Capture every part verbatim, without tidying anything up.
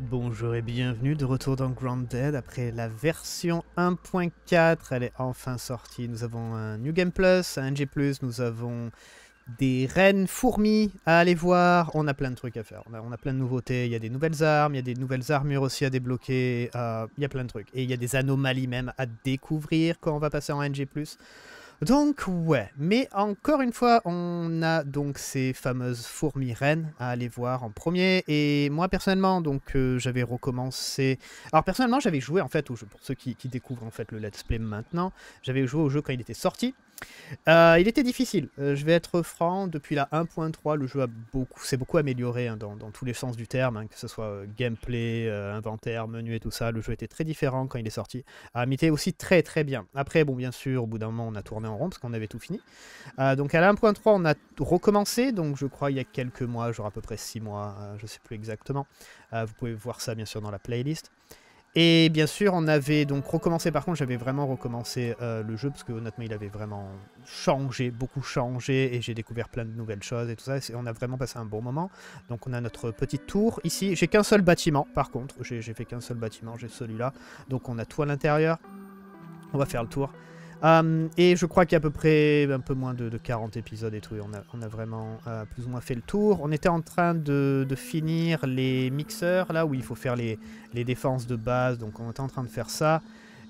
Bonjour et bienvenue de retour dans Grounded. Après la version un point quatre, elle est enfin sortie. Nous avons un New Game Plus, un N G plus, nous avons des reines fourmis à aller voir. On a plein de trucs à faire, on a, on a plein de nouveautés. Il y a des nouvelles armes, il y a des nouvelles armures aussi à débloquer, euh, il y a plein de trucs. Et il y a des anomalies même à découvrir quand on va passer en N G plus. Donc ouais, mais encore une fois, on a donc ces fameuses fourmis reines à aller voir en premier. Et moi personnellement, donc euh, j'avais recommencé... Alors personnellement, j'avais joué en fait au jeu, pour ceux qui, qui découvrent en fait le let's play maintenant, j'avais joué au jeu quand il était sorti. Euh, il était difficile, euh, je vais être franc, depuis la un point trois, le jeu a beaucoup, s'est beaucoup amélioré hein, dans, dans tous les sens du terme, hein, que ce soit euh, gameplay, euh, inventaire, menu et tout ça, le jeu était très différent quand il est sorti. Euh, mais il était aussi très très bien. Après, bon bien sûr, au bout d'un moment on a tourné en rond parce qu'on avait tout fini. Euh, donc à la un point trois on a recommencé, donc je crois il y a quelques mois, genre à peu près six mois, euh, je sais plus exactement. Euh, vous pouvez voir ça bien sûr dans la playlist. Et bien sûr, on avait donc recommencé, par contre, j'avais vraiment recommencé euh, le jeu, parce que honnêtement, il avait vraiment changé, beaucoup changé, et j'ai découvert plein de nouvelles choses et tout ça, et on a vraiment passé un bon moment. Donc on a notre petite tour ici, j'ai qu'un seul bâtiment, par contre, j'ai fait qu'un seul bâtiment, j'ai celui-là, donc on a tout à l'intérieur, on va faire le tour. Um, et je crois qu'il y a à peu près un peu moins de, de quarante épisodes et tout, et on a, on a vraiment euh, plus ou moins fait le tour. On était en train de, de finir les mixeurs, là où il faut faire les, les défenses de base, donc on était en train de faire ça.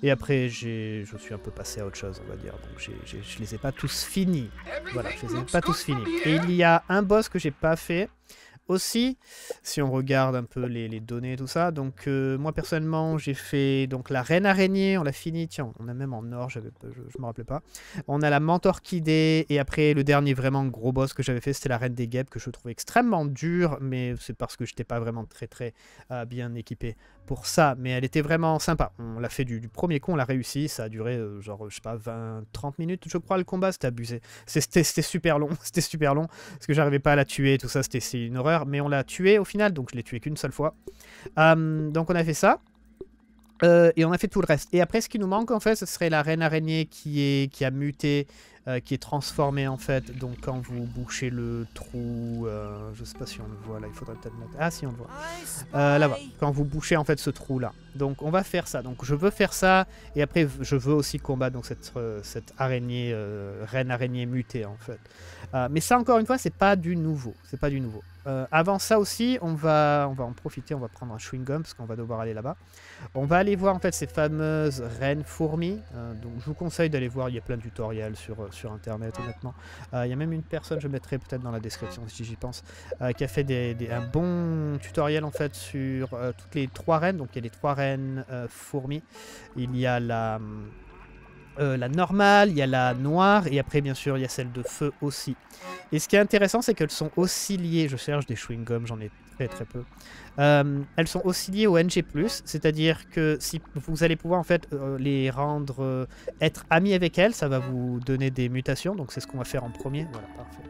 Et après, je suis un peu passé à autre chose, on va dire, donc j ai, j ai, je les ai pas tous finis. Voilà, je les ai pas tous finis. Et il y a un boss que j'ai pas fait. Aussi, si on regarde un peu les, les données et tout ça, donc euh, moi personnellement j'ai fait donc la reine araignée, on l'a fini, tiens on a même en or, je ne me rappelais pas, on a la mentorchidée et après le dernier vraiment gros boss que j'avais fait c'était la reine des guêpes que je trouvais extrêmement dure, mais c'est parce que j'étais pas vraiment très très euh, bien équipé pour ça, mais elle était vraiment sympa, on l'a fait du, du premier coup, on l'a réussi, ça a duré euh, genre je sais pas vingt trente minutes je crois le combat, c'était abusé, c'était super long, c'était super long parce que j'arrivais pas à la tuer, tout ça c'était une horreur. Mais on l'a tué au final, donc je l'ai tué qu'une seule fois. Euh, donc on a fait ça. Euh, et on a fait tout le reste. Et après, ce qui nous manque, en fait, ce serait la reine araignée qui, est, qui a muté, euh, qui est transformée, en fait. Donc quand vous bouchez le trou... Euh, je sais pas si on le voit, là. Il faudrait peut-être monter... Ah, si, on le voit. Euh, là-bas. Quand vous bouchez, en fait, ce trou-là. Donc on va faire ça. Donc je veux faire ça. Et après, je veux aussi combattre donc, cette, euh, cette araignée, euh, reine araignée mutée, en fait. Euh, mais ça, encore une fois, c'est pas du nouveau. C'est pas du nouveau. Euh, avant ça aussi, on va, on va en profiter, on va prendre un chewing-gum parce qu'on va devoir aller là-bas. On va aller voir en fait ces fameuses reines fourmis. Euh, donc je vous conseille d'aller voir, il y a plein de tutoriels sur, sur internet honnêtement. Euh, il y a même une personne, je mettrai peut-être dans la description si j'y pense, euh, qui a fait des, des, un bon tutoriel en fait sur euh, toutes les trois reines. Donc il y a les trois reines euh, fourmis, il y a la... Euh, la normale, il y a la noire et après bien sûr il y a celle de feu aussi. Et ce qui est intéressant c'est qu'elles sont aussi liées, je cherche des chewing-gums, j'en ai très très peu. Euh, elles sont aussi liées au N G plus, c'est-à-dire que si vous allez pouvoir en fait euh, les rendre, euh, être amis avec elles, ça va vous donner des mutations, donc c'est ce qu'on va faire en premier. Voilà, parfait.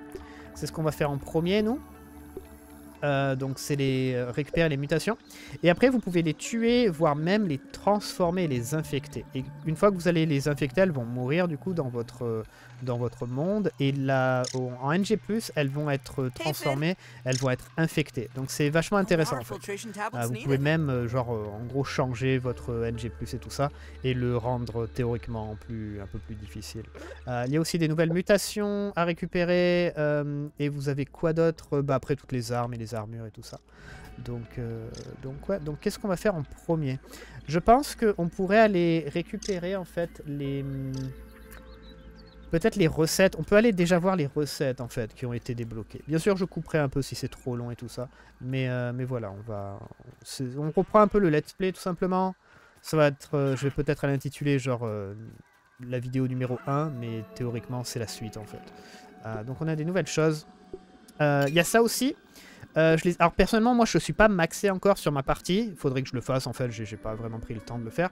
C'est ce qu'on va faire en premier nous. Euh, donc c'est les euh, récupérer les mutations et après vous pouvez les tuer voire même les transformer, les infecter, et une fois que vous allez les infecter elles vont mourir du coup dans votre, euh, dans votre monde et là oh, en N G plus elles vont être transformées, elles vont être infectées, donc c'est vachement intéressant en fait. Euh, vous pouvez même euh, genre euh, en gros changer votre N G plus et tout ça et le rendre théoriquement plus, un peu plus difficile. Euh, il y a aussi des nouvelles mutations à récupérer euh, et vous avez quoi d'autre, bah, après toutes les armes et les armures et tout ça, donc euh, donc ouais, donc qu'est-ce qu'on va faire en premier, je pense que on pourrait aller récupérer en fait les peut-être les recettes, on peut aller déjà voir les recettes en fait qui ont été débloquées, bien sûr je couperai un peu si c'est trop long et tout ça, mais euh, mais voilà on va on reprend un peu le let's play tout simplement, ça va être euh, je vais peut-être l'intituler genre euh, la vidéo numéro un mais théoriquement c'est la suite en fait. Euh, donc on a des nouvelles choses, il euh, y a ça aussi. Euh, je les... Alors personnellement moi je suis pas maxé encore sur ma partie, il faudrait que je le fasse en fait, j'ai pas vraiment pris le temps de le faire,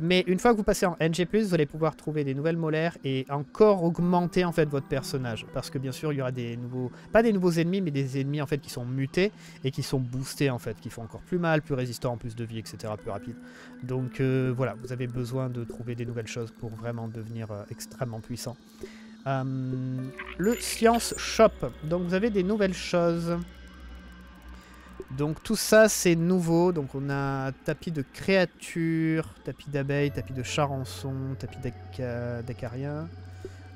mais une fois que vous passez en N G plus, vous allez pouvoir trouver des nouvelles molaires et encore augmenter en fait votre personnage, parce que bien sûr il y aura des nouveaux, pas des nouveaux ennemis mais des ennemis en fait qui sont mutés et qui sont boostés en fait, qui font encore plus mal, plus résistants, plus de vie etc, plus rapide, donc euh, voilà vous avez besoin de trouver des nouvelles choses pour vraiment devenir euh, extrêmement puissant. Euh, le Science Shop, donc vous avez des nouvelles choses. Donc tout ça c'est nouveau, donc on a tapis de créatures, tapis d'abeilles, tapis de charançons, tapis d'acariens.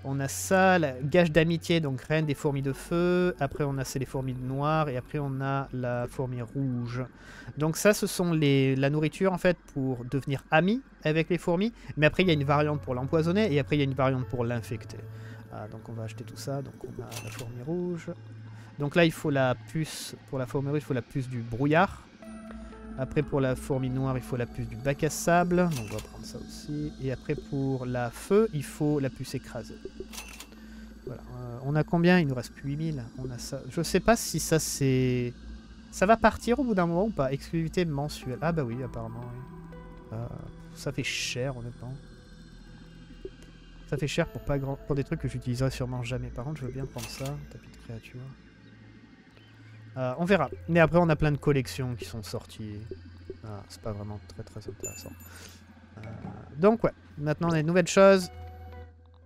On a ça, la gage d'amitié, donc reine des fourmis de feu. Après on a c'est les fourmis noires et après on a la fourmi rouge. Donc ça ce sont les, la nourriture en fait pour devenir ami avec les fourmis. Mais après il y a une variante pour l'empoisonner et après il y a une variante pour l'infecter. Ah, donc on va acheter tout ça, donc on a la fourmi rouge. Donc là il faut la puce, pour la fourmi rouge il faut la puce du brouillard. Après pour la fourmi noire il faut la puce du bac à sable, donc on va prendre ça aussi. Et après pour la feu il faut la puce écrasée. Voilà, euh, on a combien? Il nous reste plus huit mille. On a ça. Je sais pas si ça c'est... Ça va partir au bout d'un moment ou pas? Exclusivité mensuelle. Ah bah oui apparemment oui. Euh, ça fait cher honnêtement. Ça fait cher pour, pas grand... pour des trucs que j'utiliserai sûrement jamais. Par contre je veux bien prendre ça, tapis de créature. Euh, on verra. Mais après, on a plein de collections qui sont sorties. Ah, c'est pas vraiment très très intéressant. Euh, donc ouais, maintenant on a une nouvelle chose.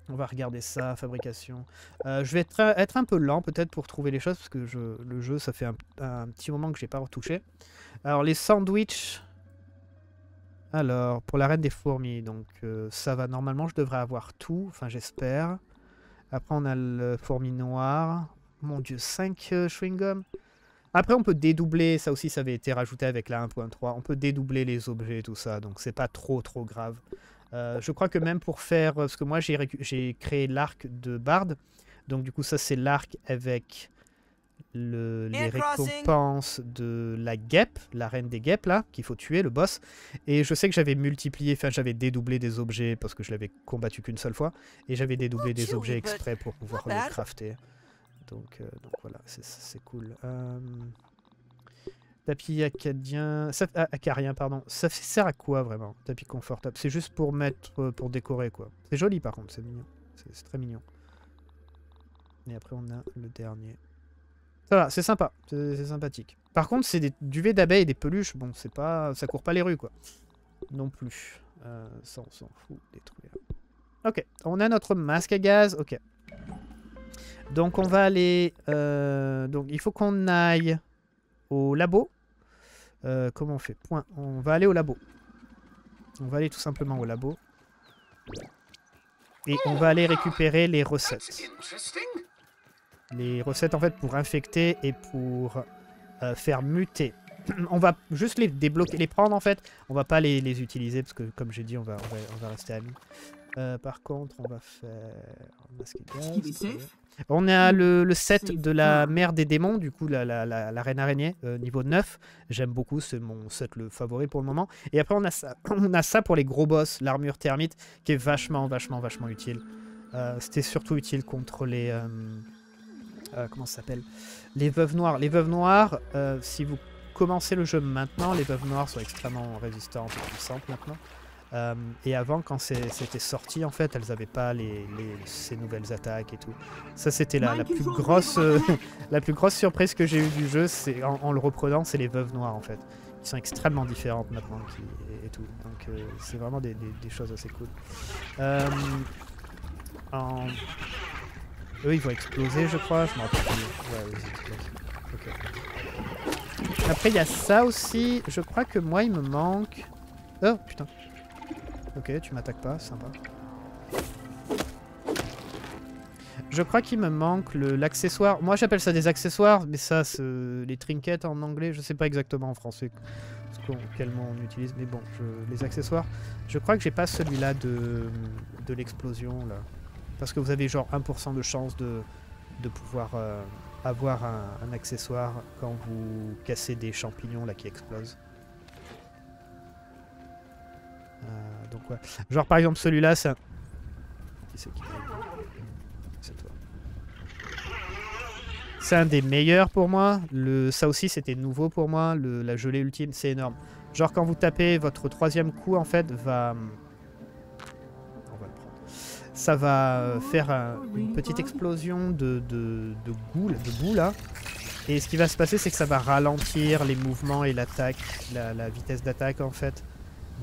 On va regarder ça, fabrication. Euh, je vais être, être un peu lent peut-être pour trouver les choses, parce que je, le jeu, ça fait un, un petit moment que j'ai pas retouché. Alors les sandwichs. Alors, pour la reine des fourmis, donc euh, ça va normalement, je devrais avoir tout. Enfin, j'espère. Après, on a le fourmi noir. Mon dieu, cinq euh, chewing-gum. Après, on peut dédoubler, ça aussi, ça avait été rajouté avec la un point trois. On peut dédoubler les objets et tout ça, donc c'est pas trop, trop grave. Euh, je crois que même pour faire... Parce que moi, j'ai créé l'arc de Bard. Donc, du coup, ça, c'est l'arc avec le, les récompenses de la guêpe, la reine des guêpes, là, qu'il faut tuer, le boss. Et je sais que j'avais multiplié, enfin, j'avais dédoublé des objets, parce que je l'avais combattu qu'une seule fois. Et j'avais dédoublé des objets exprès pour pouvoir les crafter. Donc, euh, donc voilà, c'est cool. Euh, tapis acadien, ça, ah, acarien, pardon. Ça sert à quoi vraiment? Tapis confortable. C'est juste pour mettre, pour décorer quoi. C'est joli par contre, c'est mignon. C'est très mignon. Et après on a le dernier. Ça va, c'est sympa, c'est sympathique. Par contre, c'est des duvets d'abeilles et des peluches. Bon, c'est pas, ça court pas les rues quoi. Non plus. Euh, ça on s'en fout, détruire. Ok, on a notre masque à gaz. Ok. Donc on va aller, euh, donc il faut qu'on aille au labo, euh, comment on fait? Point, on va aller au labo, on va aller tout simplement au labo, et on va aller récupérer les recettes, les recettes en fait pour infecter et pour euh, faire muter. On va juste les débloquer, les prendre en fait, on va pas les, les utiliser parce que comme j'ai dit on va, on va, on va rester amis. Euh, par contre, on va faire... On a le, le set de la mère des démons, du coup, la, la, la, la reine araignée, euh, niveau neuf. J'aime beaucoup, c'est mon set le favori pour le moment. Et après, on a ça, on a ça pour les gros boss, l'armure thermite, qui est vachement, vachement, vachement utile. Euh, C'était surtout utile contre les... Euh, euh, comment ça s'appelle? Les veuves noires. Les veuves noires, euh, si vous commencez le jeu maintenant, les veuves noires sont extrêmement résistantes et puissantes maintenant. Euh, et avant, quand c'était sorti, en fait, elles n'avaient pas les, les, ces nouvelles attaques et tout. Ça, c'était la, la, plus grosse, euh, la plus grosse surprise que j'ai eue du jeu, en, en le reprenant, c'est les veuves noires, en fait. Qui sont extrêmement différentes maintenant qui, et, et tout. Donc, euh, c'est vraiment des, des, des choses assez cool. Euh, en... Eux, ils vont exploser, je crois. Je m'en rappelle plus. Ouais, oui, c'est... Okay. Après, il y a ça aussi. Je crois que moi, il me manque... Oh, putain. Ok, tu m'attaques pas, sympa. Je crois qu'il me manque l'accessoire. Moi j'appelle ça des accessoires, mais ça, les trinkets en anglais, je sais pas exactement en français quel mot on utilise, mais bon, je, les accessoires. Je crois que j'ai pas celui-là de, de l'explosion, là. Parce que vous avez genre un pour cent de chance de, de pouvoir euh, avoir un, un accessoire quand vous cassez des champignons là qui explosent. Euh, donc ouais. Genre par exemple celui-là, c'est un... Qui c'est qui? C'est toi. C'est un des meilleurs pour moi. Le... Ça aussi c'était nouveau pour moi. Le... La gelée ultime, c'est énorme. Genre quand vous tapez, votre troisième coup en fait va... On va le prendre. Ça va faire un... une petite explosion de, de... de goût, de boue là. Et ce qui va se passer, c'est que ça va ralentir les mouvements et l'attaque, la... la vitesse d'attaque en fait.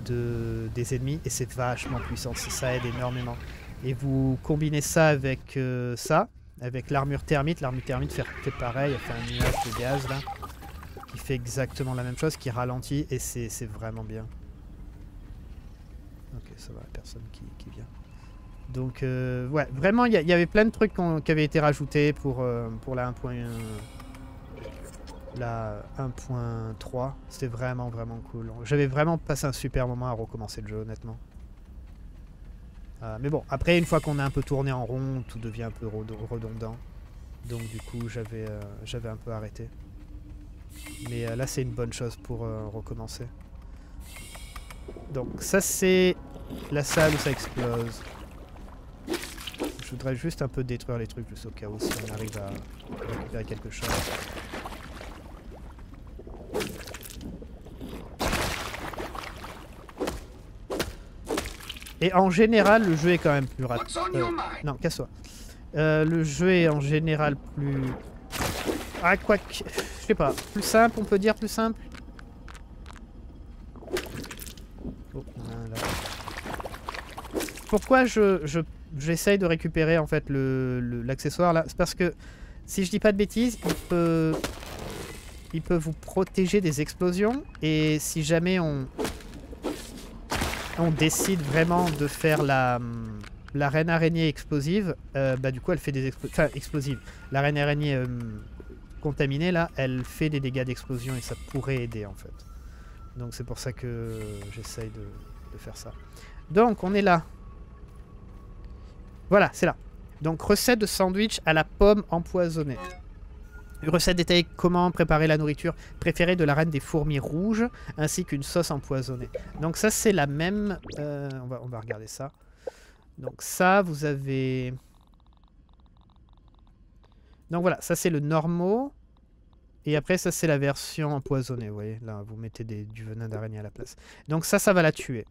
De, des ennemis, et c'est vachement puissant, ça aide énormément. Et vous combinez ça avec euh, ça, avec l'armure thermite, l'armure thermite fait, fait pareil, elle fait un nuage de gaz là. qui fait exactement la même chose, qui ralentit, et c'est vraiment bien. Ok, ça va, la personne qui, qui vient. Donc, euh, ouais, vraiment, il y, y avait plein de trucs qui qu avaient été rajoutés pour, euh, pour la un point un. La un point trois. C'était vraiment, vraiment cool. J'avais vraiment passé un super moment à recommencer le jeu, honnêtement. Euh, mais bon, après, une fois qu'on a un peu tourné en rond, tout devient un peu redondant. Donc, du coup, j'avais euh, j'avais un peu arrêté. Mais euh, là, c'est une bonne chose pour euh, recommencer. Donc, ça, c'est la salle où ça explose. Je voudrais juste un peu détruire les trucs juste au cas où si on arrive à récupérer quelque chose. Et en général, le jeu est quand même plus rapide. Euh, non, casse-toi. Euh, le jeu est en général plus... Ah, quoi que... Je sais pas. Plus simple, on peut dire plus simple. Oh, voilà. Pourquoi je... je... j'essaye de récupérer en fait l'accessoire là, c'est parce que si je dis pas de bêtises, il peut, il peut vous protéger des explosions, et si jamais on, on décide vraiment de faire la, la reine araignée explosive, euh, bah du coup elle fait des explosions, enfin explosive, la reine araignée euh, contaminée là, elle fait des dégâts d'explosion et ça pourrait aider en fait. Donc c'est pour ça que j'essaye de, de faire ça. Donc on est là. Voilà, c'est là. Donc, recette de sandwich à la pomme empoisonnée. Une recette détaillée comment préparer la nourriture préférée de la reine des fourmis rouges, ainsi qu'une sauce empoisonnée. Donc ça, c'est la même... Euh, on, va, on va regarder ça. Donc ça, vous avez... Donc voilà, ça c'est le normaux. Et après, ça c'est la version empoisonnée, vous voyez. Là, vous mettez des, du venin d'araignée à la place. Donc ça, ça va la tuer.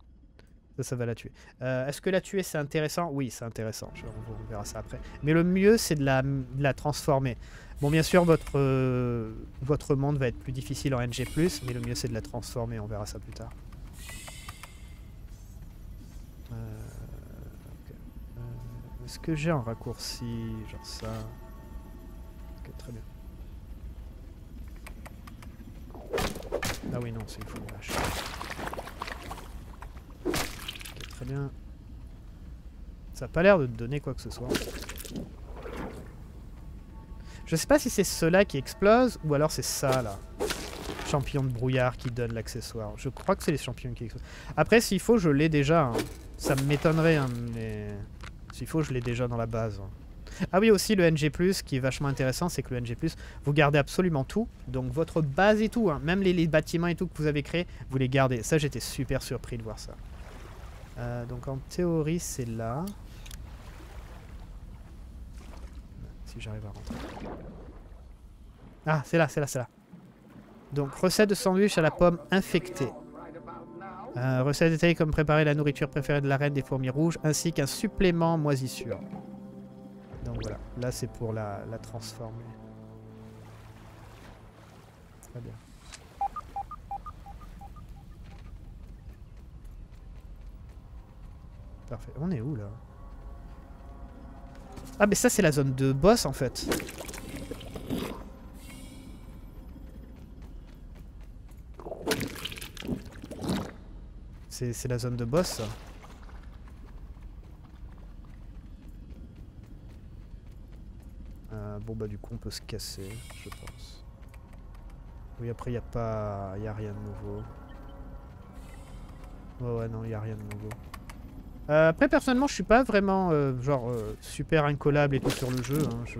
Ça, ça va la tuer. Euh, Est-ce que la tuer, c'est intéressant? Oui, c'est intéressant. Je, on, on verra ça après. Mais le mieux, c'est de la, de la transformer. Bon, bien sûr, votre, euh, votre monde va être plus difficile en N G plus, mais le mieux, c'est de la transformer. On verra ça plus tard. Euh, okay. euh, Est-ce que j'ai un raccourci? Genre ça. Ok, très bien. Ah oui, non, c'est une fausse lâche. Très bien. Ça n'a pas l'air de te donner quoi que ce soit. Je sais pas si c'est cela qui explose ou alors c'est ça là. Champion de brouillard qui donne l'accessoire. Je crois que c'est les champignons qui explosent. Après s'il faut je l'ai déjà. Hein. Ça m'étonnerait hein, mais s'il faut je l'ai déjà dans la base. Hein. Ah oui aussi le N G plus qui est vachement intéressant, c'est que le N G plus vous gardez absolument tout. Donc votre base et tout, hein, même les, les bâtiments et tout que vous avez créés, vous les gardez. Ça j'étais super surpris de voir ça. Euh, donc en théorie c'est là. Si j'arrive à rentrer. Ah c'est là, c'est là, c'est là. Donc recette de sandwich à la pomme infectée. Euh, recette détaillée comme préparer la nourriture préférée de la reine des fourmis rouges ainsi qu'un supplément moisissure. Donc voilà, là c'est pour la, la transformer. Très bien. Parfait. On est où, là? Ah, mais ça, c'est la zone de boss, en fait. C'est la zone de boss, ça. Euh, bon, bah, du coup, on peut se casser, je pense. Oui, après, il n'y a pas... Il n'y a rien de nouveau. Ouais, ouais, non, il n'y a rien de nouveau. Euh, après personnellement je suis pas vraiment euh, genre euh, super incollable et tout sur le jeu, hein, je...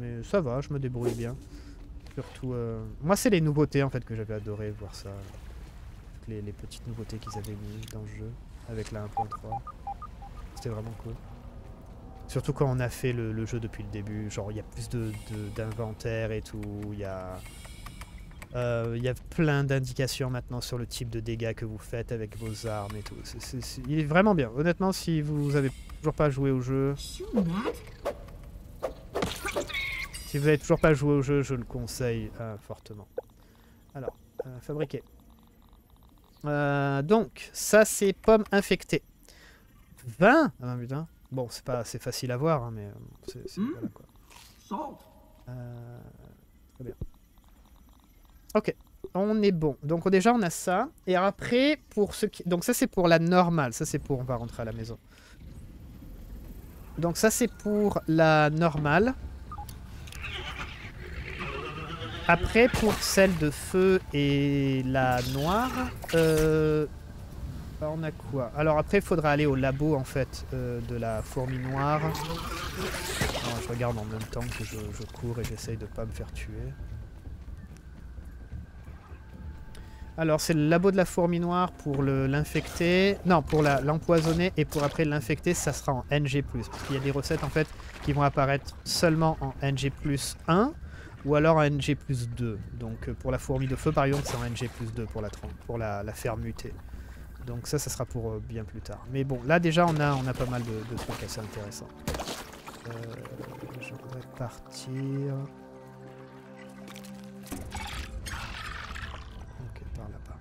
mais ça va, je me débrouille bien. Surtout, euh... moi c'est les nouveautés en fait que j'avais adoré voir ça, les, les petites nouveautés qu'ils avaient mis dans le jeu avec la un point trois, c'était vraiment cool. Surtout quand on a fait le, le jeu depuis le début, genre il y a plus de d'inventaire et tout, il y a... Il euh, y a plein d'indications maintenant sur le type de dégâts que vous faites avec vos armes et tout. C'est, c'est, c'est... Il est vraiment bien. Honnêtement, si vous avez toujours pas joué au jeu... Si vous avez toujours pas joué au jeu, je le conseille euh, fortement. Alors, euh, fabriquer. Euh, donc, ça c'est pomme infectée. vingt ah ben, putain. Bon, c'est pas assez facile à voir, hein, mais c'est... Voilà, quoi. Euh, très bien. Ok, on est bon. Donc déjà on a ça. Et après, pour ce qui... Donc ça c'est pour la normale. Ça c'est pour... On va rentrer à la maison. Donc ça c'est pour la normale. Après, pour celle de feu et la noire... Euh... Bah, on a quoi? Alors après, il faudra aller au labo, en fait, euh, de la fourmi noire. Alors, je regarde en même temps que je, je cours et j'essaye de pas me faire tuer. Alors, c'est le labo de la fourmi noire pour l'infecter. Non, pour l'empoisonner et pour après l'infecter, ça sera en N G plus. Parce qu'il y a des recettes, en fait, qui vont apparaître seulement en N G plus un ou alors en N G plus deux. Donc, pour la fourmi de feu, par exemple, c'est en N G plus deux pour la, pour la, la faire muter. Donc ça, ça sera pour euh, bien plus tard. Mais bon, là déjà, on a, on a pas mal de, de trucs assez intéressants. Euh, je voudrais partir... Ok, par là-bas.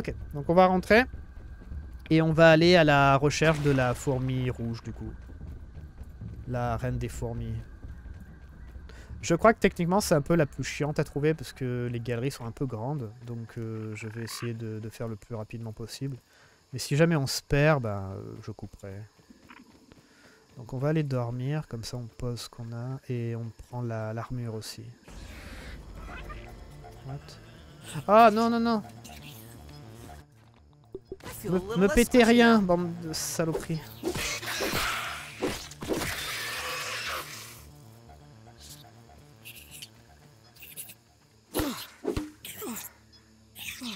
Ok, donc on va rentrer. Et on va aller à la recherche de la fourmi rouge, du coup. La reine des fourmis. Je crois que techniquement c'est un peu la plus chiante à trouver parce que les galeries sont un peu grandes, donc euh, je vais essayer de, de faire le plus rapidement possible. Mais si jamais on se perd, ben, euh, je couperai. Donc on va aller dormir, comme ça on pose ce qu'on a et on prend la, l'armure aussi. What? Ah non non non me, me pétez rien, bande de saloperies.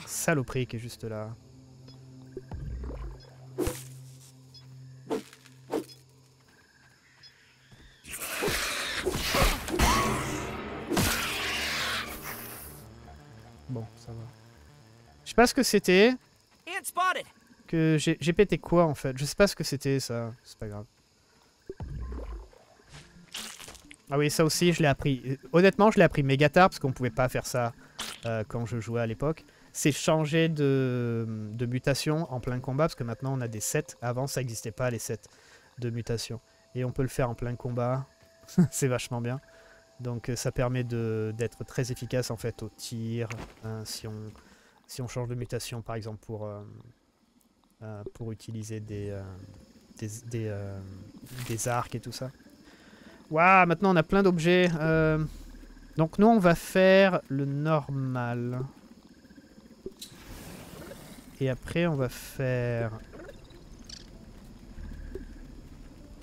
Saloperie qui est juste là. Bon, ça va. Je sais pas ce que c'était. Que j'ai pété quoi en fait? Je sais pas ce que c'était ça. C'est pas grave. Ah oui, ça aussi je l'ai appris. Honnêtement, je l'ai appris méga tard parce qu'on pouvait pas faire ça euh, quand je jouais à l'époque. C'est changer de, de mutation en plein combat, parce que maintenant on a des sets. Avant ça n'existait pas les sets de mutation. Et on peut le faire en plein combat, c'est vachement bien. Donc ça permet d'être très efficace en fait au tir. Hein, si, on, si on change de mutation par exemple pour, euh, euh, pour utiliser des, euh, des, des, euh, des arcs et tout ça. Waouh, maintenant on a plein d'objets. Euh, donc nous on va faire le normal. Et après, on va faire...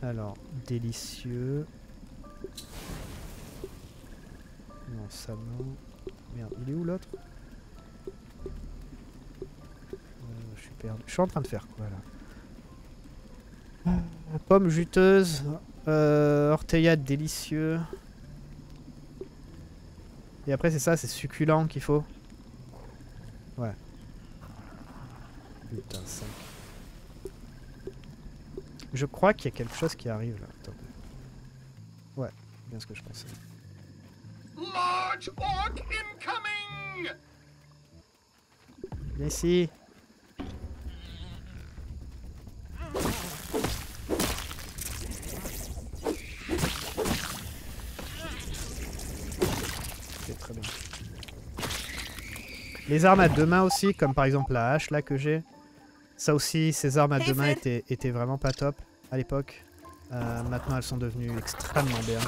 Alors, délicieux. Non, ça non. Merde, il est où l'autre? euh, Je suis perdu. Je suis en train de faire quoi, là? La pomme juteuse. Euh, orteillade délicieux. Et après, c'est ça, c'est succulent qu'il faut. Ouais. Putain, cinq. Je crois qu'il y a quelque chose qui arrive là. Attendez. Ouais, bien ce que je pensais. Large orc incoming. Viens ici. C'est très bien. Les armes à deux mains aussi, comme par exemple la hache là que j'ai. Ça aussi, ces armes à deux mains étaient, étaient vraiment pas top à l'époque. Euh, maintenant, elles sont devenues extrêmement bien.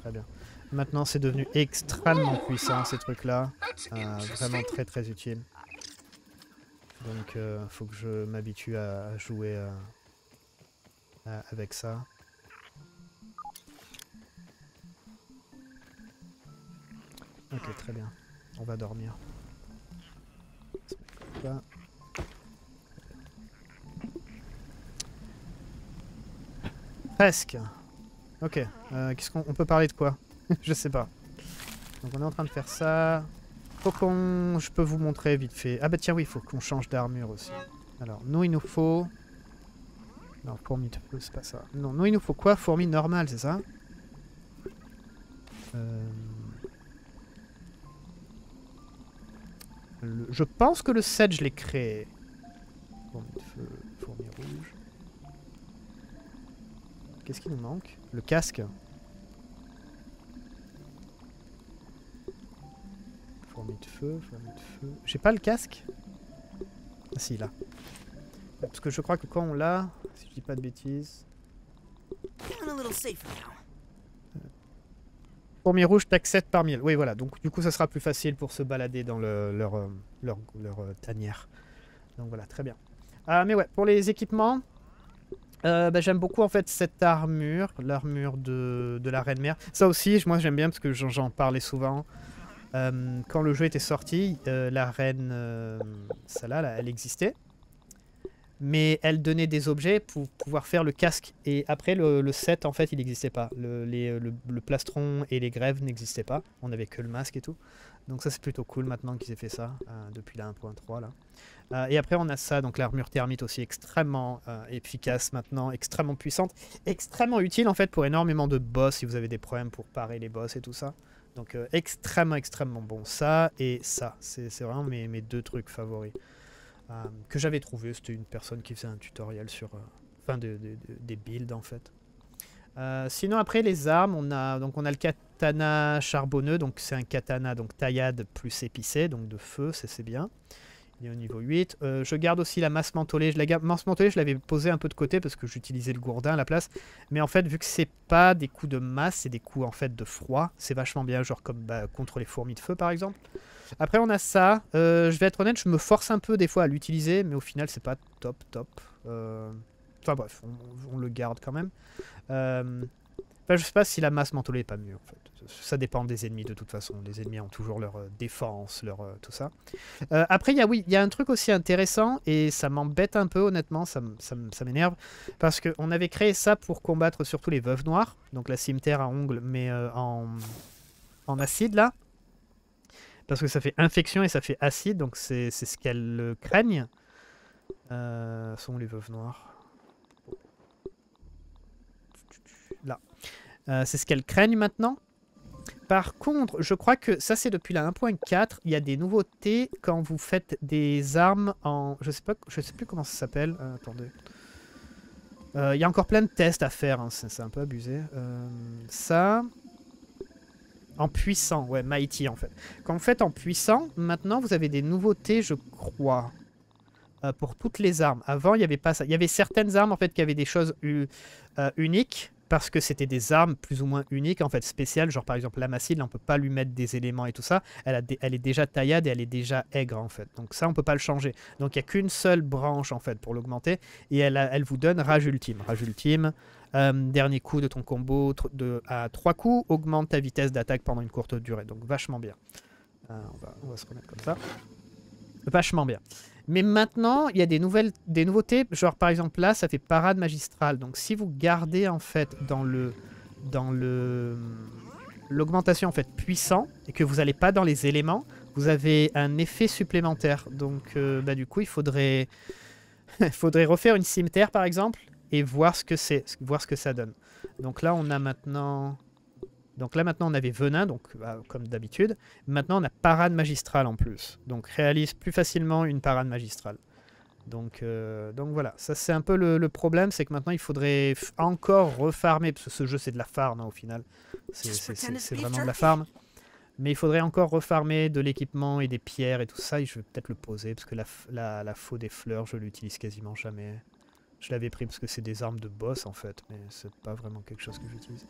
Très bien. Maintenant, c'est devenu extrêmement puissant, ces trucs-là. Euh, vraiment très très utile. Donc, euh, faut que je m'habitue à jouer euh, euh, avec ça. Ok, très bien. On va dormir. Là. Presque. Ok. Euh, qu'est-ce qu'on peut parler de quoi? Je sais pas. Donc on est en train de faire ça. Faut qu'on... Je peux vous montrer vite fait. Ah bah tiens oui, il faut qu'on change d'armure aussi. Alors, nous il nous faut... Non, fourmi de feu, c'est pas ça. Non, nous il nous faut quoi? Fourmi normale, c'est ça? Euh... Le, je pense que le set, je l'ai créé. Fourmi de feu, fourmi rouge. Qu'est-ce qui nous manque? Le casque. Fourmis de feu, fourmis de feu... J'ai pas le casque? Ah si, là. Parce que je crois que quand on l'a, si je dis pas de bêtises... Fourmis rouges, tac sept par mille. Oui, voilà. Donc du coup, ça sera plus facile pour se balader dans le, leur, leur, leur, leur tanière. Donc voilà, très bien. Ah, mais ouais, pour les équipements... Euh, bah, j'aime beaucoup en fait cette armure, l'armure de, de la reine mère. Ça aussi, moi j'aime bien parce que j'en parlais souvent. Euh, quand le jeu était sorti, euh, la reine, euh, celle-là, là, elle existait. Mais elle donnait des objets pour pouvoir faire le casque. Et après, le, le set, en fait, il n'existait pas. Le, les, le, le plastron et les grèves n'existaient pas. On n'avait que le masque et tout. Donc ça, c'est plutôt cool maintenant qu'ils aient fait ça, euh, depuis la un point trois. là. Euh, et après, on a ça, donc l'armure thermite aussi extrêmement euh, efficace maintenant, extrêmement puissante, extrêmement utile, en fait, pour énormément de boss, si vous avez des problèmes pour parer les boss et tout ça. Donc euh, extrêmement, extrêmement bon. Ça et ça, c'est vraiment mes, mes deux trucs favoris. Euh, que j'avais trouvé, c'était une personne qui faisait un tutoriel sur euh, enfin de, de, de, des builds en fait. Euh, sinon après les armes, on a donc on a le katana charbonneux, donc c'est un katana donc taillade plus épicé, donc de feu, c'est bien. Il est au niveau huit. Euh, je garde aussi la masse mentholée. Je la masse mentholée, je l'avais posée un peu de côté parce que j'utilisais le gourdin à la place. Mais en fait, vu que c'est pas des coups de masse, c'est des coups en fait de froid. C'est vachement bien, genre comme bah, contre les fourmis de feu par exemple. Après, on a ça. Euh, je vais être honnête, je me force un peu des fois à l'utiliser, mais au final, c'est pas top top. Euh... Enfin bref, on, on le garde quand même. Euh... Enfin, je sais pas si la masse mentholée est pas mieux en fait. Ça dépend des ennemis de toute façon. Les ennemis ont toujours leur euh, défense, leur euh, tout ça. Euh, après, il y a, oui, il y a un truc aussi intéressant et ça m'embête un peu honnêtement, ça m'énerve. Parce qu'on avait créé ça pour combattre surtout les veuves noires. Donc la cimetière à ongles mais euh, en, en acide là. Parce que ça fait infection et ça fait acide, donc c'est ce qu'elles craignent. Euh, sont les veuves noires. Là. Euh, c'est ce qu'elles craignent maintenant. Par contre, je crois que ça c'est depuis la un point quatre, il y a des nouveautés quand vous faites des armes en... Je sais pas, je sais plus comment ça s'appelle. Euh, attendez. Euh, il y a encore plein de tests à faire, hein. C'est un peu abusé. Euh, ça... En puissant, ouais, Mighty en fait. Quand vous faites en puissant, maintenant vous avez des nouveautés, je crois, euh, pour toutes les armes. Avant, il n'y avait pas ça. Il y avait certaines armes en fait qui avaient des choses euh, uniques. Parce que c'était des armes plus ou moins uniques, en fait, spéciales. Genre, par exemple, la macide, on peut pas lui mettre des éléments et tout ça. Elle, a des, elle est déjà taillade et elle est déjà aigre, en fait. Donc ça, on peut pas le changer. Donc il n'y a qu'une seule branche, en fait, pour l'augmenter. Et elle, a, elle vous donne Rage Ultime. Rage Ultime, euh, dernier coup de ton combo de, à trois coups, augmente ta vitesse d'attaque pendant une courte durée. Donc vachement bien. Euh, on, va, on va se remettre comme ça. Vachement bien. Mais maintenant, il y a des, nouvelles, des nouveautés, genre par exemple là, ça fait parade magistrale. Donc si vous gardez en fait dans le dans le l'augmentation en fait puissant et que vous n'allez pas dans les éléments, vous avez un effet supplémentaire. Donc euh, bah, du coup, il faudrait il faudrait refaire une cimetière par exemple et voir ce que c'est, voir ce que ça donne. Donc là, on a maintenant Donc là maintenant on avait venin, donc bah, comme d'habitude. Maintenant on a parade magistrale en plus. Donc réalise plus facilement une parade magistrale. Donc, euh, donc voilà, ça c'est un peu le, le problème, c'est que maintenant il faudrait encore refarmer, parce que ce jeu c'est de la farm hein, au final. C'est vraiment de la farm. Mais il faudrait encore refarmer de l'équipement et des pierres et tout ça, et je vais peut-être le poser, parce que la, la, la faux des fleurs je l'utilise quasiment jamais. Je l'avais pris parce que c'est des armes de boss en fait, mais c'est pas vraiment quelque chose que j'utilise.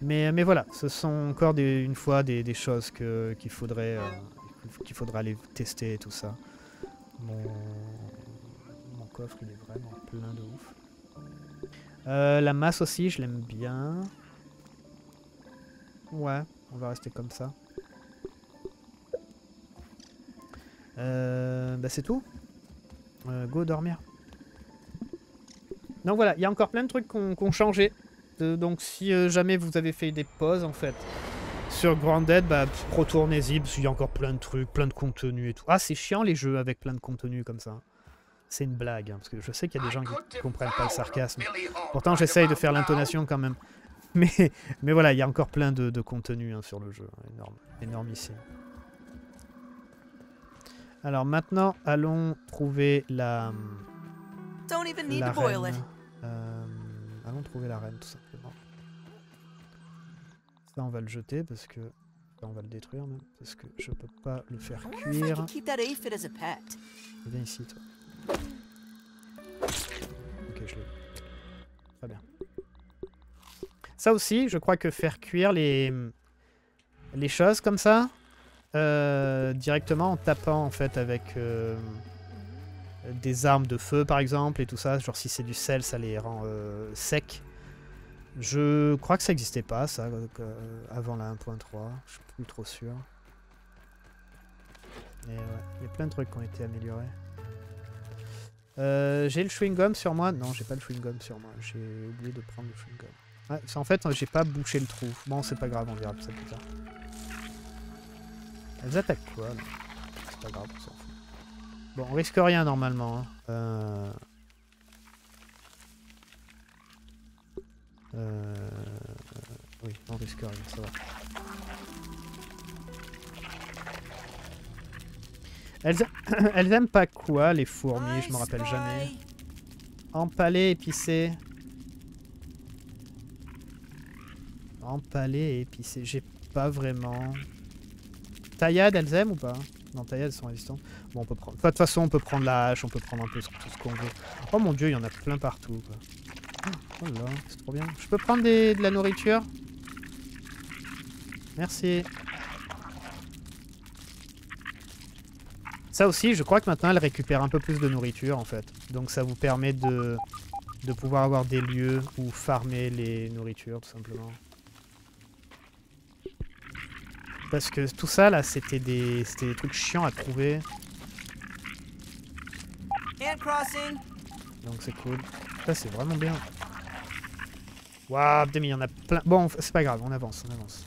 Mais, mais voilà, ce sont encore des, une fois des, des choses que, qu'il faudrait, euh, qu'il faudra aller tester et tout ça. Mon, mon coffre il est vraiment plein de ouf. Euh, la masse aussi, je l'aime bien. Ouais, on va rester comme ça. Euh, bah c'est tout. Euh, go dormir. Donc voilà, il y a encore plein de trucs qu'on qu'on changeait. De, donc si euh, jamais vous avez fait des pauses en fait sur Grounded, bah retournez-y parce qu'il y a encore plein de trucs, plein de contenu et tout. Ah c'est chiant les jeux avec plein de contenu comme ça. C'est une blague, hein, parce que je sais qu'il y a des gens qui comprennent pas le sarcasme. Pourtant j'essaye de faire l'intonation quand même. Mais, mais voilà, il y a encore plein de, de contenu hein, sur le jeu, énorme, énorme ici. Alors maintenant, allons trouver la... La reine. Euh, allons trouver la reine tout simplement. Ça on va le jeter parce que... On va le détruire même, parce que je peux pas le faire cuire. Viens ici toi. Ok, je l'ai. Très bien. Ça aussi, je crois que faire cuire les, les choses comme ça, euh, directement en tapant en fait avec euh, des armes de feu par exemple et tout ça, genre si c'est du sel ça les rend euh, secs. Je crois que ça n'existait pas, ça, euh, avant la un point trois, je suis plus trop sûr. Et ouais, il y a plein de trucs qui ont été améliorés. Euh, j'ai le chewing-gum sur moi. Non, j'ai pas le chewing-gum sur moi, j'ai oublié de prendre le chewing-gum. Ouais, c'est en fait, j'ai pas bouché le trou. Bon, c'est pas grave, on verra ça plus tard. Elles attaquent quoi, là ? C'est pas grave, on s'en fout. Bon, on risque rien normalement, hein. Euh... Euh... Oui, on risque rien, ça va. Elles, a... Elles aiment pas quoi, les fourmis, je me rappelle jamais. Empalé, épicé. Empalé, épicé, j'ai pas vraiment... Taillade, elles aiment ou pas? Non, taillade, elles sont résistantes. Bon, on peut prendre... De toute façon, on peut prendre la hache, on peut prendre un peu tout ce qu'on veut. Oh mon dieu, il y en a plein partout, quoi. Oh là, c'est trop bien. Je peux prendre des, de la nourriture? Merci. Ça aussi, je crois que maintenant elle récupère un peu plus de nourriture en fait. Donc ça vous permet de, de pouvoir avoir des lieux où farmer les nourritures tout simplement. Parce que tout ça là, c'était des, c'était des trucs chiants à trouver. Donc c'est cool. Ça c'est vraiment bien. Waouh, il y en a plein. Bon, c'est pas grave, on avance, on avance.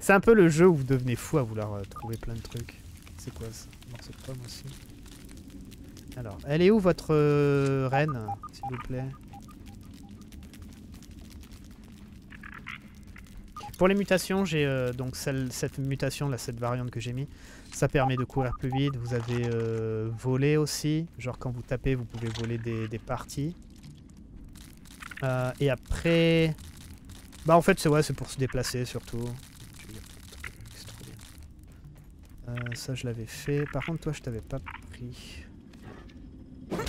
C'est un peu le jeu où vous devenez fou à vouloir euh, trouver plein de trucs. C'est quoi ça? Morceau de pomme aussi. Alors, elle est où votre euh, reine, s'il vous plaît? Pour les mutations, j'ai euh, donc celle, cette mutation là, cette variante que j'ai mis. Ça permet de courir plus vite. Vous avez euh, volé aussi. Genre quand vous tapez, vous pouvez voler des, des parties. Euh, et après... Bah en fait c'est ouais, c'est pour se déplacer surtout. C'est trop bien. Euh, ça je l'avais fait. Par contre toi je t'avais pas pris. Très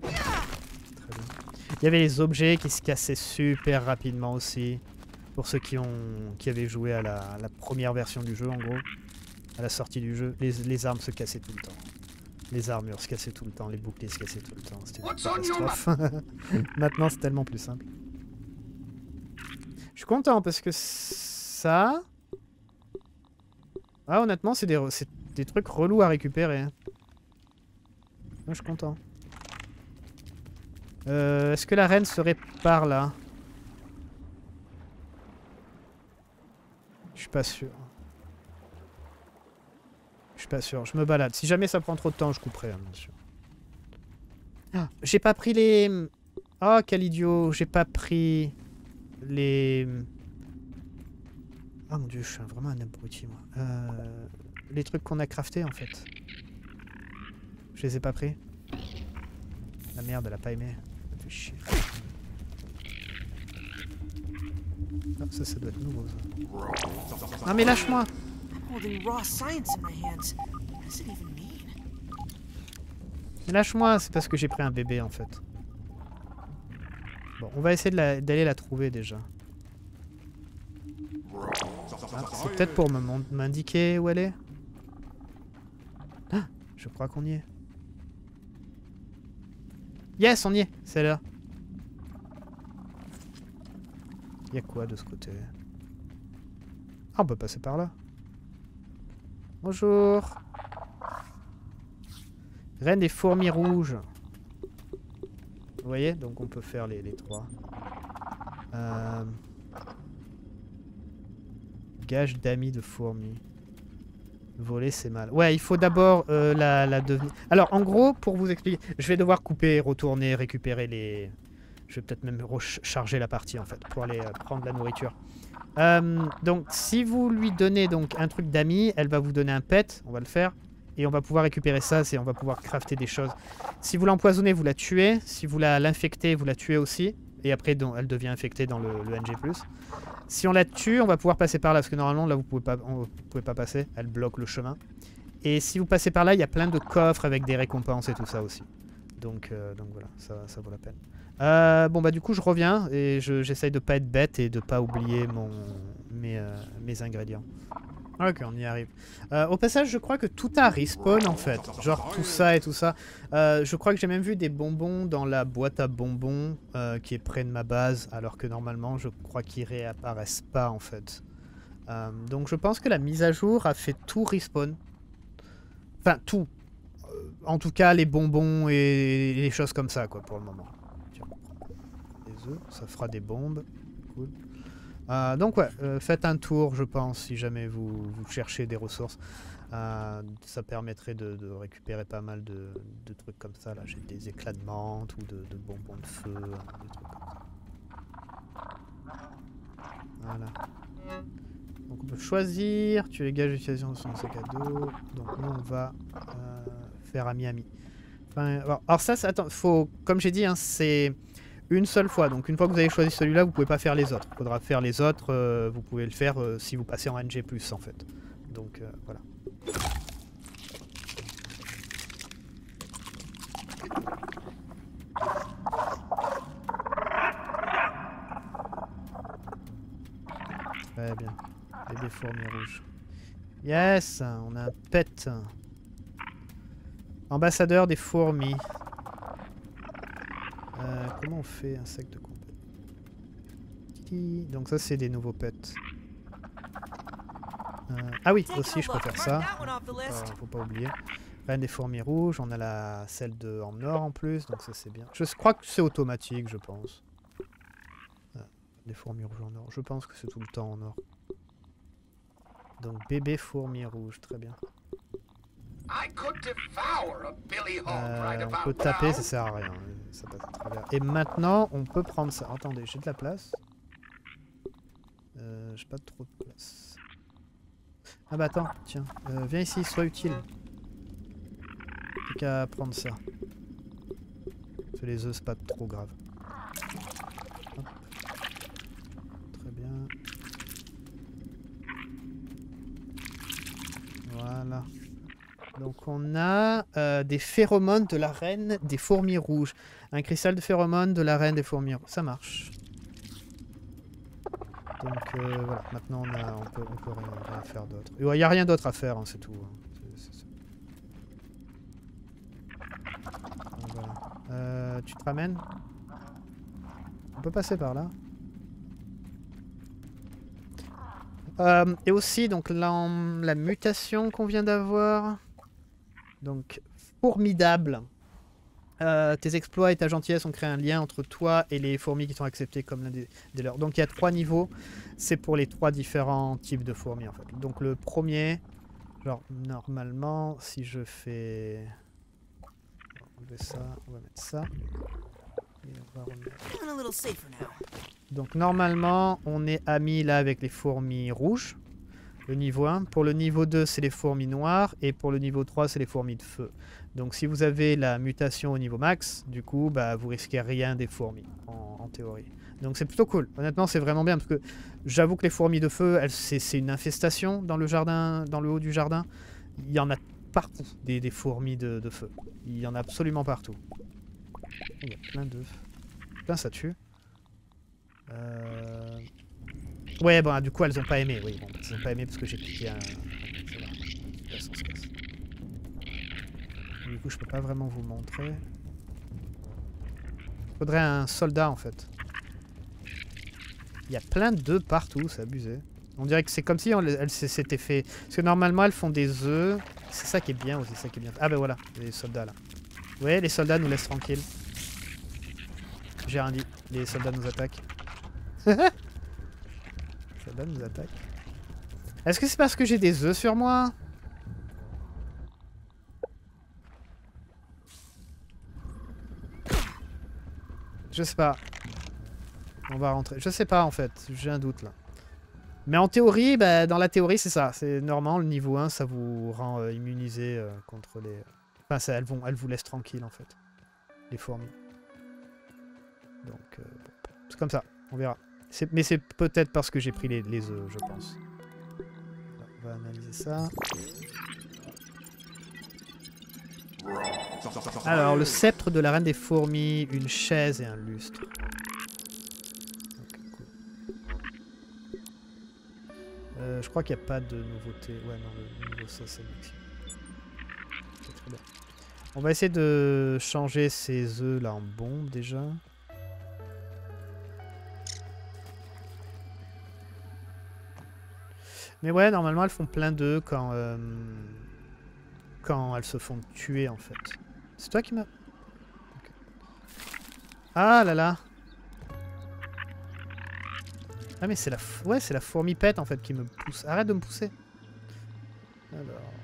bien. Il y avait les objets qui se cassaient super rapidement aussi. Pour ceux qui, ont, qui avaient joué à la, à la première version du jeu en gros. À la sortie du jeu, les, les armes se cassaient tout le temps. Les armures se cassaient tout le temps, les boucliers se cassaient tout le temps, c'était une catastrophe. Maintenant c'est tellement plus simple. Je suis content parce que ça... Ah honnêtement c'est des, des trucs relous à récupérer. Ah, je suis content. Euh, Est-ce que la reine serait par là? Je suis pas sûr. Je suis pas sûr, je me balade. Si jamais ça prend trop de temps, je couperai, hein, bien sûr. Ah, j'ai pas pris les... Oh, quel idiot. J'ai pas pris les... Oh mon dieu, je suis vraiment un abruti, moi. Euh... Les trucs qu'on a craftés, en fait. Je les ai pas pris. La merde, elle a pas aimé. Ça fait chier. Ah, ça, ça doit être nouveau, ça. Non mais lâche-moi. Lâche-moi, c'est parce que j'ai pris un bébé en fait. Bon, on va essayer d'aller la, la trouver déjà. Ah, c'est peut-être pour m'indiquer où elle est. Ah, je crois qu'on y est. Yes, on y est, c'est là. Y'a quoi de ce côté? Ah, on peut passer par là. Bonjour. Reine des fourmis rouges. Vous voyez? Donc on peut faire les, les trois. Euh... Gage d'amis de fourmis. Voler c'est mal. Ouais, il faut d'abord euh, la, la devenir... Alors en gros, pour vous expliquer, je vais devoir couper, retourner, récupérer les... Je vais peut-être même recharger la partie en fait, pour aller euh, prendre la nourriture. Euh, donc si vous lui donnez donc un truc d'amis, elle va vous donner un pet, on va le faire, et on va pouvoir récupérer ça, c'est on va pouvoir crafter des choses. Si vous l'empoisonnez, vous la tuez, si vous l'infectez, vous la tuez aussi, Et après, donc, elle devient infectée dans le, le N G plus. Si on la tue, on va pouvoir passer par là. Parce que normalement, là, vous pouvez pas, on, vous pouvez pas passer. Elle bloque le chemin. Et si vous passez par là, il y a plein de coffres avec des récompenses et tout ça aussi. Donc, euh, donc voilà, ça, ça vaut la peine. Euh, bon, bah du coup, je reviens. Et j'essaye je, de pas être bête et de pas oublier mon, mes, euh, mes ingrédients. Ok, on y arrive. Euh, au passage, je crois que tout a respawn en fait. Genre tout ça et tout ça. Euh, je crois que j'ai même vu des bonbons dans la boîte à bonbons euh, qui est près de ma base. Alors que normalement, je crois qu'ils réapparaissent pas en fait. Euh, donc je pense que la mise à jour a fait tout respawn. Enfin, tout. En tout cas, les bonbons et les choses comme ça quoi pour le moment. Tiens, les œufs, ça fera des bombes. Cool. Euh, donc ouais, euh, faites un tour je pense si jamais vous, vous cherchez des ressources. Euh, ça permettrait de, de récupérer pas mal de, de trucs comme ça. Là j'ai des éclats de menthe ou de, de bonbons de feu, hein, des trucs comme ça. Voilà. Donc on peut choisir, tu les gages d'utilisation de son sac à dos. Donc nous on va euh, faire ami-ami. Enfin, alors, alors ça, ça attends, faut, comme j'ai dit, hein, c'est... une seule fois, donc une fois que vous avez choisi celui-là, vous pouvez pas faire les autres. Il faudra faire les autres, euh, vous pouvez le faire euh, si vous passez en N G plus, en fait. Donc, euh, voilà. Très bien. Et des fourmis rouges. Yes! On a un pet. Ambassadeur des fourmis. Euh, comment on fait insecte de compagnie? Donc ça c'est des nouveaux pets. Euh, ah oui, aussi je peux faire ça. Faut pas, faut pas oublier. Reine des fourmis rouges, on a la celle de en or en plus, donc ça c'est bien. Je crois que c'est automatique, je pense. Ah, des fourmis rouges en or, je pense que c'est tout le temps en or. Donc bébé fourmi rouge, très bien. Euh, on peut taper, ça sert à rien. Ça passe à travers. Et maintenant, on peut prendre ça. Attendez, j'ai de la place. Euh, j'ai pas trop de place. Ah bah attends, tiens. Euh, viens ici, sois utile. Plus qu'à prendre ça. Parce que les œufs, c'est pas trop grave. Hop. Très bien. Voilà. Donc on a euh, des phéromones de la reine des fourmis rouges. Un cristal de phéromones de la reine des fourmis rouges. Ça marche. Donc euh, voilà, maintenant on, a, on, peut, on peut rien, rien faire d'autre. Il n'y a rien d'autre à faire, hein, c'est tout. C'est, c'est... Donc, voilà. euh, tu te ramènes? On peut passer par là. Euh, et aussi, donc la, la mutation qu'on vient d'avoir... Donc, formidable. Euh, tes exploits et ta gentillesse ont créé un lien entre toi et les fourmis qui sont acceptées comme l'un des, des leurs. Donc, il y a trois niveaux. C'est pour les trois différents types de fourmis, en fait. Donc, le premier, genre, normalement, si je fais... On va enlever ça, on va mettre ça. Et on va remettre... Donc, normalement, on est amis, là, avec les fourmis rouges. Le niveau un. Pour le niveau deux, c'est les fourmis noires. Et pour le niveau trois, c'est les fourmis de feu. Donc si vous avez la mutation au niveau max, du coup, bah, vous risquez rien des fourmis, en, en théorie. Donc c'est plutôt cool. Honnêtement, c'est vraiment bien, parce que j'avoue que les fourmis de feu, c'est une infestation dans le jardin, dans le haut du jardin. Il y en a partout, des, des fourmis de, de feu. Il y en a absolument partout. Il y a plein de... Plein, ça tue. Euh... Ouais, bon, du coup, elles ont pas aimé, oui, bon, elles ont pas aimé parce que j'ai cliqué à... Du coup, je peux pas vraiment vous montrer. Il faudrait un soldat, en fait. Il y a plein d'œufs partout, c'est abusé. On dirait que c'est comme si on, elles s'étaient fait... Parce que normalement, elles font des œufs. C'est ça qui est bien aussi, c'est ça qui est bien. Ah ben voilà, les soldats, là. Ouais, les soldats nous laissent tranquilles. J'ai rien dit, les soldats nous attaquent. Là, nous attaque. Est-ce que c'est parce que j'ai des œufs sur moi? Je sais pas. On va rentrer. Je sais pas en fait. J'ai un doute là. Mais en théorie, bah, dans la théorie, c'est ça. C'est normal. Le niveau un, ça vous rend euh, immunisé euh, contre les. Enfin, ça, elles vont, elles vous laissent tranquille en fait. Les fourmis. Donc. Euh, bon. C'est comme ça, on verra. Mais c'est peut-être parce que j'ai pris les, les œufs, je pense. On va analyser ça. Alors, le sceptre de la reine des fourmis, une chaise et un lustre. Okay, cool. euh, je crois qu'il n'y a pas de nouveauté. Ouais, non, le nouveau, ça c'est maximum. C'est très bien. On va essayer de changer ces œufs là en bombe déjà. Mais ouais, normalement elles font plein d'œufs quand, euh, quand elles se font tuer en fait. C'est toi qui m'as... Okay. Ah là là. Ah mais c'est la, f... ouais, c'est la fourmi pète en fait qui me pousse. Arrête de me pousser. Alors...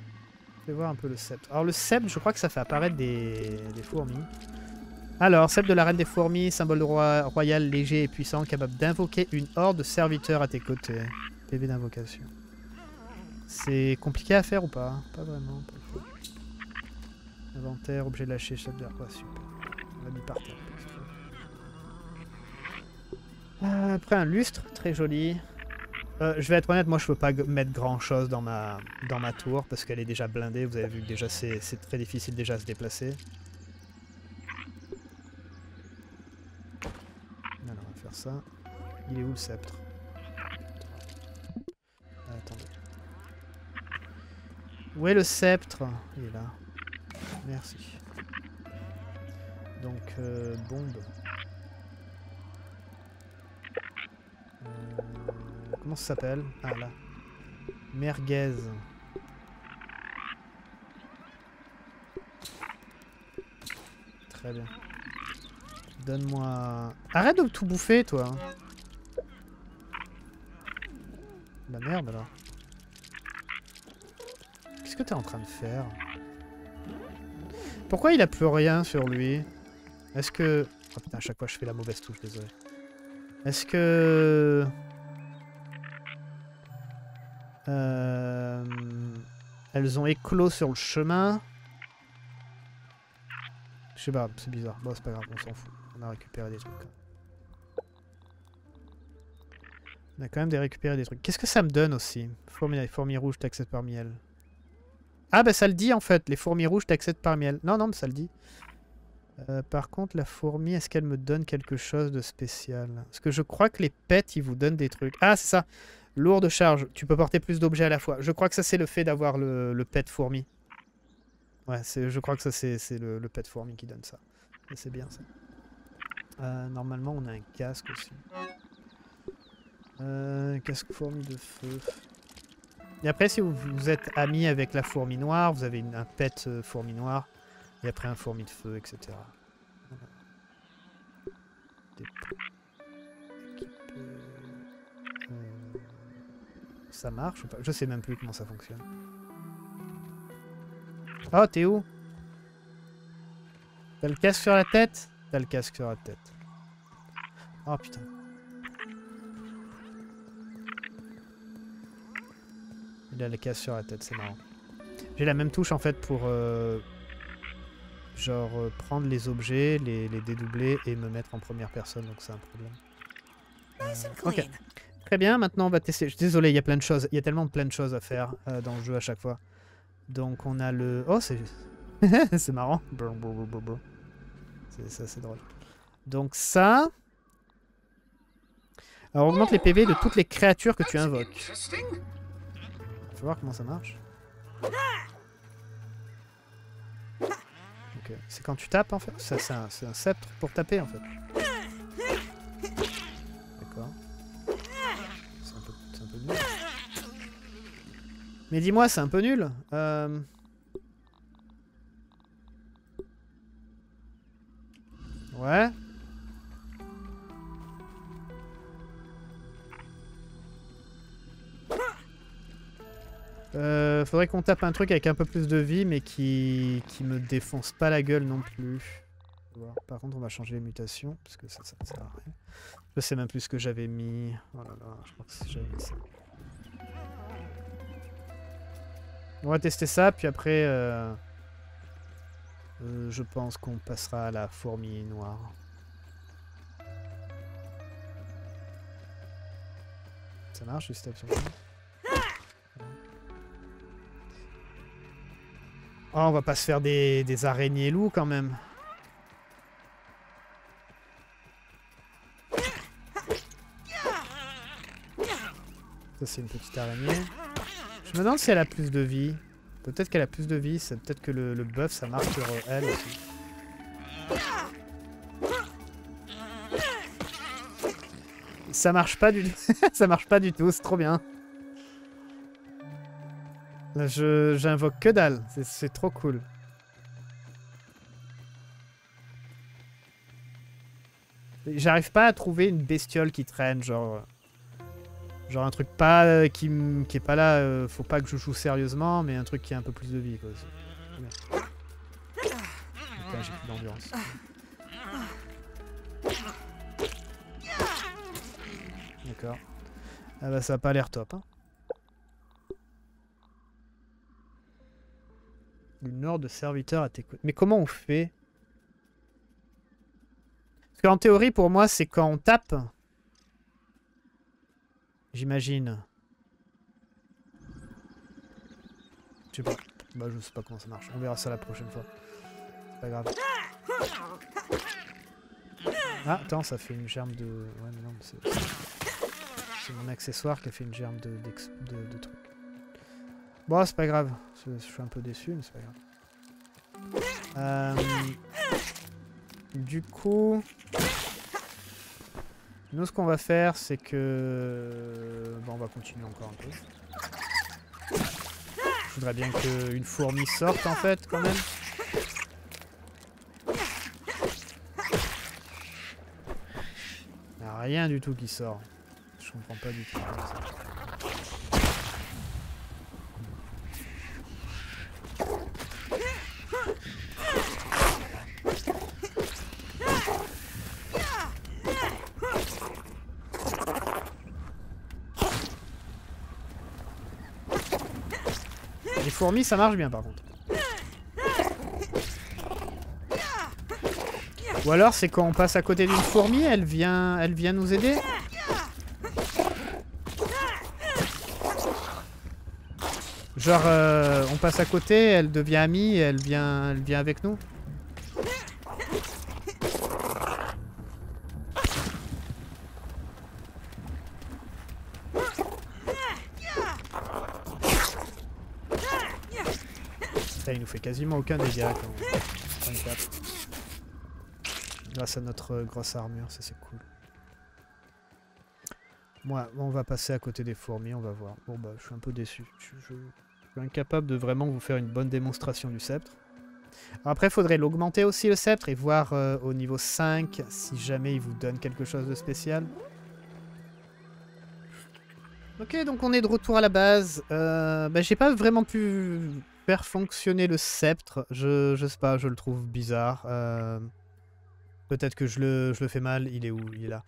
Je vais voir un peu le sceptre. Alors le sceptre, je crois que ça fait apparaître des, des fourmis. Alors, sceptre de la reine des fourmis, symbole roi, royal, léger et puissant, capable d'invoquer une horde de serviteurs à tes côtés. P V d'invocation. C'est compliqué à faire ou pas? Pas vraiment. Pas inventaire, objet lâché, chef de la croix, super. On l'a mis par terre. Euh, après un lustre, très joli. Euh, je vais être honnête, moi je peux pas mettre grand chose dans ma, dans ma tour parce qu'elle est déjà blindée, vous avez vu que déjà c'est très difficile déjà à se déplacer. Alors on va faire ça. Il est où le sceptre? Ah, attendez. Où est le sceptre? Il est là. Merci. Donc euh, bombe. Comment ça s'appelle? Ah là. Merguez. Très bien. Donne-moi... Arrête de tout bouffer, toi. Bah merde, alors. Qu'est-ce que t'es en train de faire? Pourquoi il a plus rien sur lui? Est-ce que... Oh putain, à chaque fois je fais la mauvaise touche, désolé. Est-ce que... Euh, elles ont éclos sur le chemin. Je sais pas, c'est bizarre. Bon, c'est pas grave, on s'en fout. On a récupéré des trucs. On a quand même des récupéré des trucs. Qu'est-ce que ça me donne aussi? Fourmis, les fourmis rouges, t'acceptes parmi elles. Ah bah ça le dit en fait. Les fourmis rouges, t'acceptes parmi elles. Non, non, mais ça le dit. Euh, par contre, la fourmi, est-ce qu'elle me donne quelque chose de spécial? Parce que je crois que les pets, ils vous donnent des trucs. Ah, c'est ça. Lourde charge, tu peux porter plus d'objets à la fois. Je crois que ça c'est le fait d'avoir le, le pet fourmi. Ouais, je crois que ça c'est le, le pet fourmi qui donne ça. C'est bien ça. Euh, normalement on a un casque aussi. Euh, casque fourmi de feu. Et après si vous, vous êtes amis avec la fourmi noire, vous avez une, un pet fourmi noire. Et après un fourmi de feu, et cetera. Des... Ça marche ou pas? Je sais même plus comment ça fonctionne. Oh, t'es où? T'as le casque sur la tête? T'as le casque sur la tête. Oh putain. Il a le casque sur la tête, c'est marrant. J'ai la même touche en fait pour euh, genre euh, prendre les objets, les, les dédoubler et me mettre en première personne, donc c'est un problème. Euh, ok. Très bien, maintenant on va tester. Désolé, il y a plein de choses. Il y a tellement plein de choses à faire euh, dans le jeu à chaque fois. Donc on a le... Oh, c'est... c'est marrant. C'est assez drôle. Donc ça... Alors on augmente les P V de toutes les créatures que tu invoques. Faut voir comment ça marche. Okay. C'est quand tu tapes en fait. C'est un, un sceptre pour taper en fait. Mais dis-moi, c'est un peu nul. Euh... Ouais. Euh, faudrait qu'on tape un truc avec un peu plus de vie, mais qui, qui me défonce pas la gueule non plus. Par contre, on va changer les mutations, parce que ça, ça ne sert à rien. Je sais même plus ce que j'avais mis. Oh là là, je crois que j'avais mis ça. On va tester ça, puis après, euh, euh, je pense qu'on passera à la fourmi noire. Ça marche, le step sur le oh, on va pas se faire des, des araignées loups quand même. Ça, c'est une petite araignée. Je me demande si elle a plus de vie. Peut-être qu'elle a plus de vie. Peut-être que le, le buff, ça marche sur elle aussi. Ça marche pas du tout. Ça marche pas du tout, c'est trop bien. Là, je j'invoque que dalle. C'est trop cool. J'arrive pas à trouver une bestiole qui traîne, genre... Genre un truc pas euh, qui, qui est pas là, euh, faut pas que je joue sérieusement, mais un truc qui a un peu plus de vie, quoi. J'ai plus d'endurance. D'accord. Ah bah ça a pas l'air top, hein. Une horde de serviteurs à tes côtés. Mais comment on fait? Parce qu'en théorie, pour moi, c'est quand on tape... J'imagine. Je sais pas. Bah je sais pas comment ça marche. On verra ça la prochaine fois. C'est pas grave. Ah attends, ça fait une germe de... Ouais mais non, c'est... C'est mon accessoire qui a fait une germe de, de, de, de trucs. Bon c'est pas grave. Je, je suis un peu déçu mais c'est pas grave. Euh... Du coup... Nous, ce qu'on va faire, c'est que... Bon, on va continuer encore un peu. Je voudrais bien qu'une fourmi sorte, en fait, quand même. Il n'y a rien du tout qui sort. Je comprends pas du tout. Fourmis, ça marche bien par contre. Ou alors c'est quand on passe à côté d'une fourmi, elle vient, elle vient nous aider. Genre euh, on passe à côté, elle devient amie, elle vient, elle vient avec nous. Quasiment aucun dégât quand on tape. Grâce à notre grosse armure, ça c'est cool. Moi, bon, on va passer à côté des fourmis, on va voir. Bon bah, je suis un peu déçu. Je, je, je suis incapable de vraiment vous faire une bonne démonstration du sceptre. Alors après, il faudrait l'augmenter aussi le sceptre et voir euh, au niveau cinq si jamais il vous donne quelque chose de spécial. Ok, donc on est de retour à la base. Euh, bah, j'ai pas vraiment pu... faire fonctionner le sceptre, je, je sais pas, je le trouve bizarre. Euh, peut-être que je le, je le fais mal, il est où? Il est là.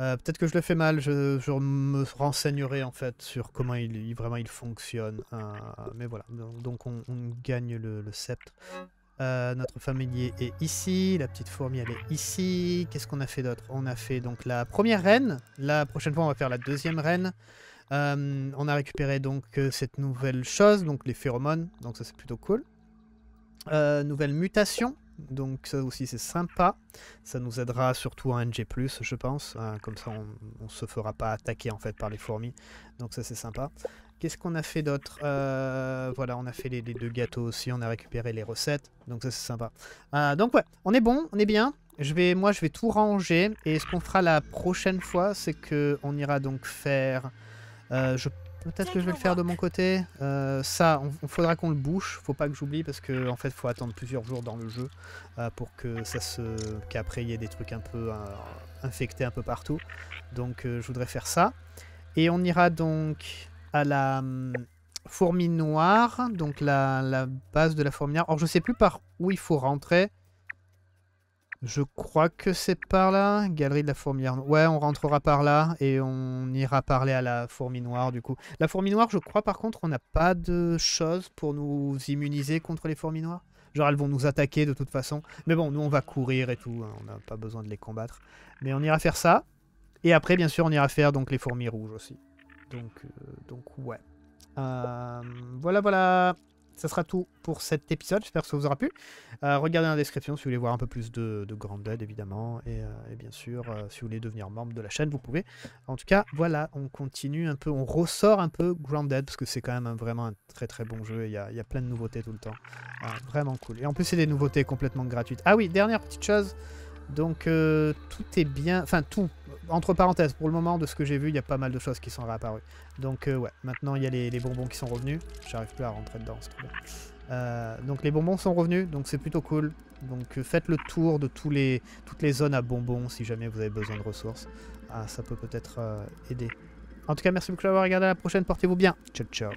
Euh, peut-être que je le fais mal, je, je me renseignerai en fait sur comment il, il vraiment il fonctionne. Euh, mais voilà, donc on, on gagne le, le sceptre. Euh, notre familier est ici, la petite fourmi elle est ici. Qu'est-ce qu'on a fait d'autre? On a fait donc la première reine, la prochaine fois on va faire la deuxième reine. Euh, on a récupéré donc euh, cette nouvelle chose, donc les phéromones, donc ça c'est plutôt cool. Euh, nouvelle mutation, donc ça aussi c'est sympa. Ça nous aidera surtout en N G plus, je pense. Euh, comme ça on ne se fera pas attaquer en fait par les fourmis, donc ça c'est sympa. Qu'est-ce qu'on a fait d'autre? euh, Voilà, on a fait les, les deux gâteaux aussi, on a récupéré les recettes, donc ça c'est sympa. Euh, donc ouais, on est bon, on est bien. Je vais, moi je vais tout ranger, et ce qu'on fera la prochaine fois, c'est qu'on ira donc faire... Euh, je... Peut-être que je vais le faire de mon côté. Euh, ça, on, on faudra qu'on le bouche. Faut pas que j'oublie parce que en fait, faut attendre plusieurs jours dans le jeu euh, pour que ça se, qu'après il y ait des trucs un peu euh, infectés un peu partout. Donc, euh, je voudrais faire ça. Et on ira donc à la hum, fourmi noire, donc la, la base de la fourmi noire. Or, je sais plus par où il faut rentrer. Je crois que c'est par là, galerie de la fourmi noire. Ouais, on rentrera par là et on ira parler à la fourmi noire du coup. La fourmi noire, je crois par contre, on n'a pas de choses pour nous immuniser contre les fourmis noires. Genre elles vont nous attaquer de toute façon. Mais bon, nous on va courir et tout, on n'a pas besoin de les combattre. Mais on ira faire ça. Et après, bien sûr, on ira faire donc les fourmis rouges aussi. Donc, euh, donc ouais. Euh, voilà, voilà. Ça sera tout pour cet épisode. J'espère que ça vous aura plu. Euh, regardez dans la description si vous voulez voir un peu plus de, de Grounded, évidemment. Et, euh, et bien sûr, euh, si vous voulez devenir membre de la chaîne, vous pouvez. En tout cas, voilà, on continue un peu, on ressort un peu Grounded, parce que c'est quand même un, vraiment un très très bon jeu. Il y a, il y a plein de nouveautés tout le temps. Euh, vraiment cool. Et en plus, c'est des nouveautés complètement gratuites. Ah oui, dernière petite chose. Donc, euh, tout est bien... Enfin, tout. Entre parenthèses, pour le moment, de ce que j'ai vu, il y a pas mal de choses qui sont réapparues. Donc, euh, ouais. Maintenant, il y a les, les bonbons qui sont revenus. J'arrive plus à rentrer dedans, c'est problème. Euh, donc, les bonbons sont revenus. Donc, c'est plutôt cool. Donc, euh, faites le tour de tous les, toutes les zones à bonbons si jamais vous avez besoin de ressources. Ah, ça peut peut-être euh, aider. En tout cas, merci beaucoup d'avoir regardé. À la prochaine. Portez-vous bien. Ciao, ciao.